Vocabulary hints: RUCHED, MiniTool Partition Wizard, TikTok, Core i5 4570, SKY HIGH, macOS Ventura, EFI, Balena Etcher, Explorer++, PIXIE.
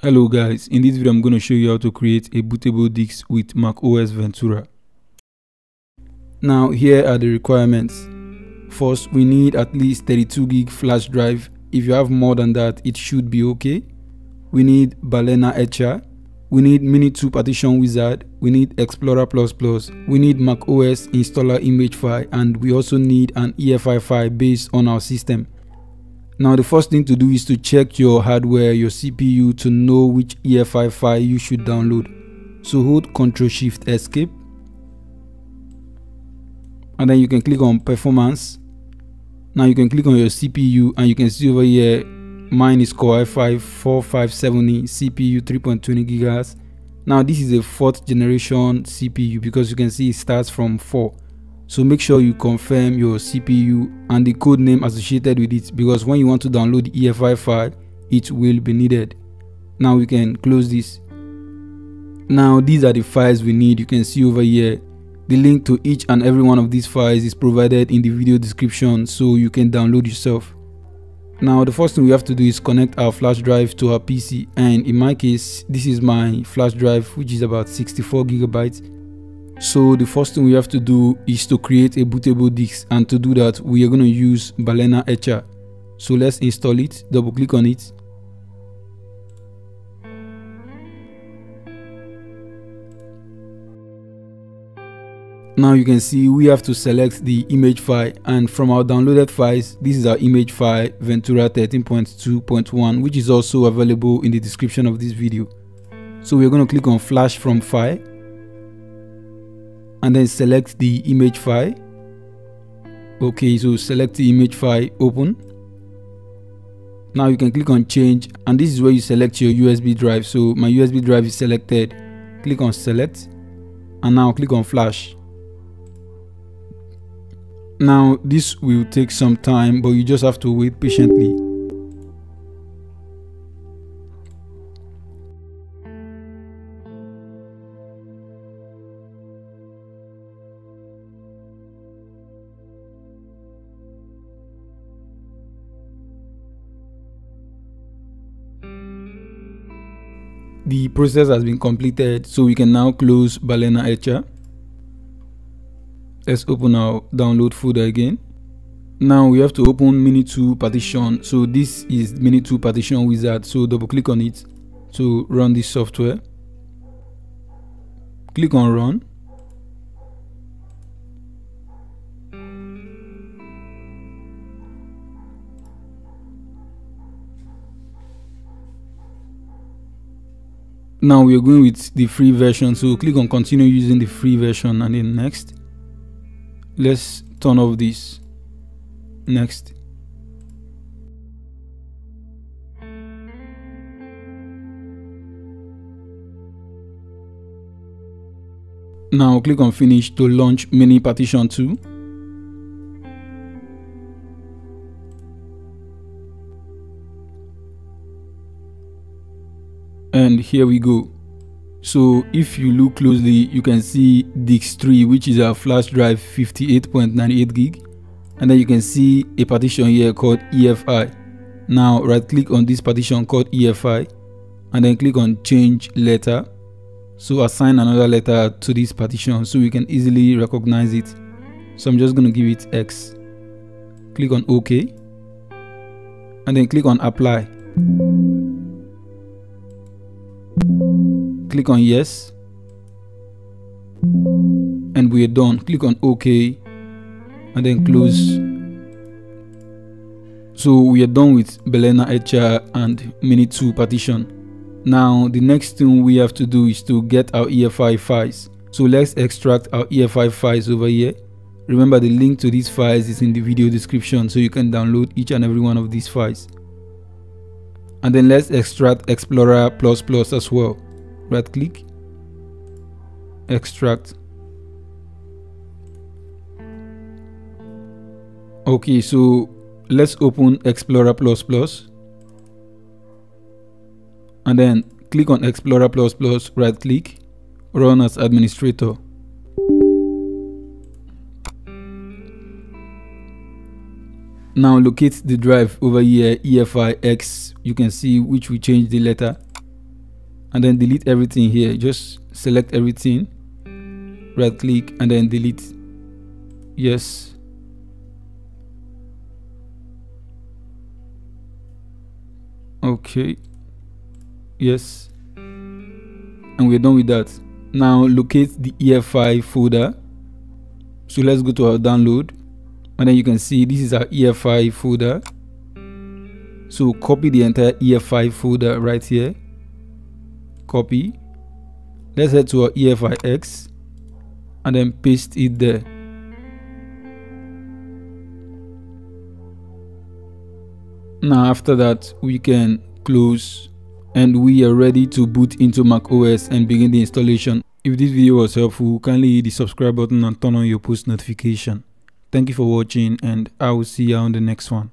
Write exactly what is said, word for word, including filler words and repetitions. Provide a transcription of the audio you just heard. Hello guys, in this video I'm going to show you how to create a bootable disk with macOS Ventura. Now here are the requirements. First, we need at least thirty-two gig flash drive. If you have more than that, it should be okay. We need Balena Etcher. We need MiniTool Partition Wizard. We need Explorer plus plus. We need macOS installer image file, and we also need an E F I file based on our system. Now the first thing to do is to check your hardware, your C P U, to know which E F I file you should download. So hold Control Shift Escape, and then you can click on Performance. Now you can click on your C P U, and you can see over here mine is Core i five forty-five seventy, C P U three point two zero gigahertz. Now this is a fourth generation C P U because you can see it starts from four. So make sure you confirm your C P U and the code name associated with it, because when you want to download the E F I file, it will be needed. Now we can close this. Now these are the files we need. You can see over here the link to each and every one of these files is provided in the video description, so you can download yourself. Now the first thing we have to do is connect our flash drive to our P C, and in my case this is my flash drive, which is about sixty-four gigabytes. So the first thing we have to do is to create a bootable disk, and to do that we are going to use Balena Etcher. So let's install it, double click on it. Now you can see we have to select the image file, and from our downloaded files, this is our image file Ventura thirteen point two point one, which is also available in the description of this video. So we are going to click on Flash from File, and then select the image file. Okay, so select the image file, open. Now you can click on Change, and this is where you select your U S B drive. So my U S B drive is selected. Click on Select, and now click on Flash. Now this will take some time, but you just have to wait patiently. The process has been completed, so we can now close Balena Etcher. Let's open our download folder again. Now we have to open MiniTool Partition. So this is MiniTool Partition Wizard, so double click on it to run this software. Click on Run. Now we are going with the free version, so click on continue using the free version, and then next. Let's turn off this. Next. Now click on Finish to launch Mini Partition two. And here we go. So if you look closely, you can see disk three, which is our flash drive fifty-eight point nine eight gig, and then you can see a partition here called E F I. Now right click on this partition called E F I, and then click on Change Letter. So assign another letter to this partition so we can easily recognize it. So I'm just going to give it X. Click on OK, and then click on Apply. Click on Yes, and we are done. Click on OK, and then close. So we are done with Balena Etcher and MiniTool Partition. Now the next thing we have to do is to get our E F I files. So let's extract our E F I files over here. Remember, the link to these files is in the video description, so you can download each and every one of these files. And then let's extract Explorer plus plus as well. Right click, extract. Okay, so let's open Explorer plus plus, and then click on Explorer plus plus, right click, run as administrator. Now locate the drive over here, E F I X, you can see, which we change the letter. and then delete everything here. Just select everything, right click, and then delete. Yes. Okay. Yes. And we're done with that. Now locate the E F I folder. So let's go to our download, and then you can see this is our E F I folder. So copy the entire E F I folder right here. Copy. Let's head to our E F I X and then paste it there. Now after that, we can close, and we are ready to boot into macOS and begin the installation. If this video was helpful, kindly hit the subscribe button and turn on your post notification. Thank you for watching, and I will see you on the next one.